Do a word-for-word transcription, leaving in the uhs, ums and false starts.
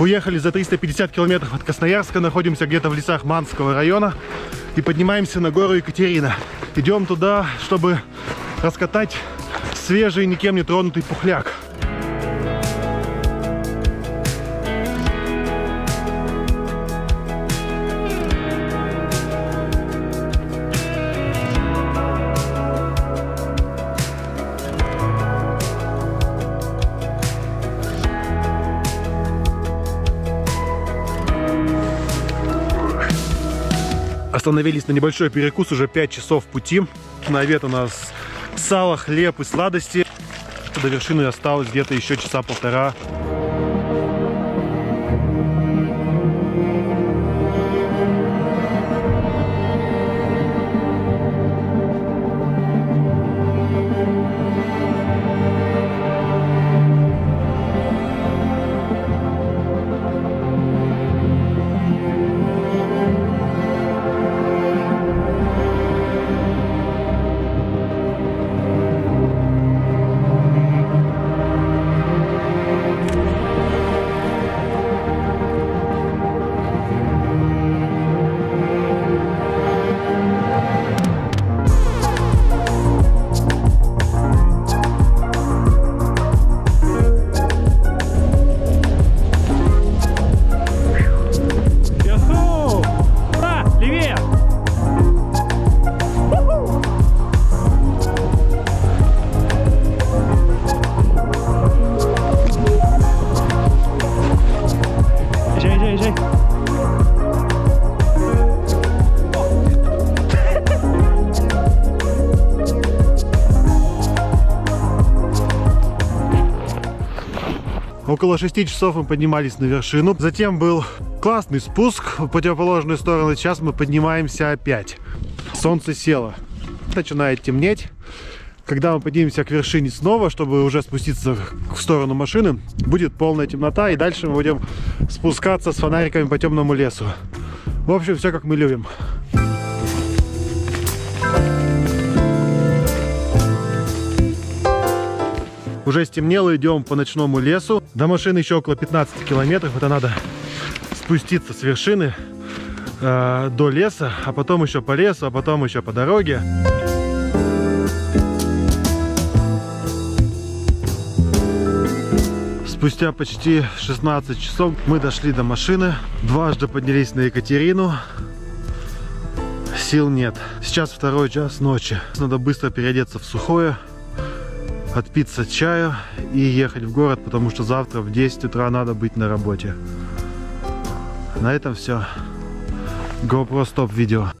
Уехали за триста пятьдесят километров от Красноярска, находимся где-то в лесах Манского района и поднимаемся на гору Екатерина. Идем туда, чтобы раскатать свежий, никем не тронутый пухляк. Остановились на небольшой перекус, уже пять часов пути. На обед у нас сало, хлеб и сладости. До вершины осталось где-то еще часа полтора. Около шести часов мы поднимались на вершину. Затем был классный спуск в противоположную сторону. Сейчас мы поднимаемся опять. Солнце село. Начинает темнеть. Когда мы поднимемся к вершине снова, чтобы уже спуститься в сторону машины, будет полная темнота. И дальше мы будем спускаться с фонариками по темному лесу. В общем, все как мы любим. Уже стемнело, идем по ночному лесу. До машины еще около пятнадцати километров. Это надо спуститься с вершины э, до леса, а потом еще по лесу, а потом еще по дороге. Спустя почти шестнадцать часов мы дошли до машины. Дважды поднялись на Екатерину. Сил нет. Сейчас второй час ночи. Надо быстро переодеться в сухое, отпиться чаю и ехать в город, потому что завтра в десять утра надо быть на работе. На этом все. GoPro стоп видео.